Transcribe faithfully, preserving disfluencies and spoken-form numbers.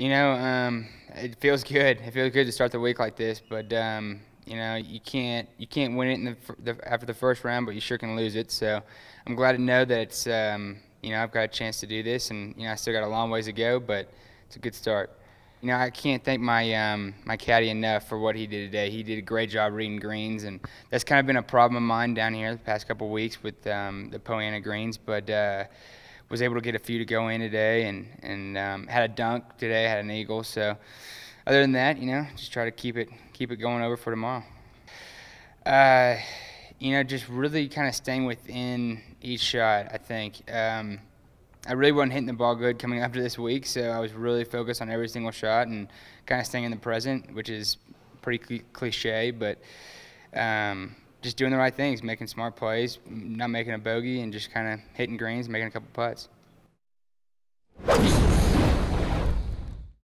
You know, um, it feels good. It feels good to start the week like this, but um, you know, you can't you can't win it in the, the, after the first round, but you sure can lose it. So I'm glad to know that it's um, you know, I've got a chance to do this, and you know, I still got a long ways to go, but it's a good start. You know, I can't thank my um, my caddy enough for what he did today. He did a great job reading greens, and that's kind of been a problem of mine down here the past couple of weeks with um, the Poiana greens, but. Uh, was able to get a few to go in today, and, and um, had a dunk today, had an eagle. So other than that, you know, just try to keep it, keep it going over for tomorrow. Uh, you know, just really kind of staying within each shot, I think. Um, I really wasn't hitting the ball good coming up to this week, so I was really focused on every single shot and kind of staying in the present, which is pretty cliche, but um, just doing the right things, making smart plays, not making a bogey, and just kind of hitting greens, making a couple putts.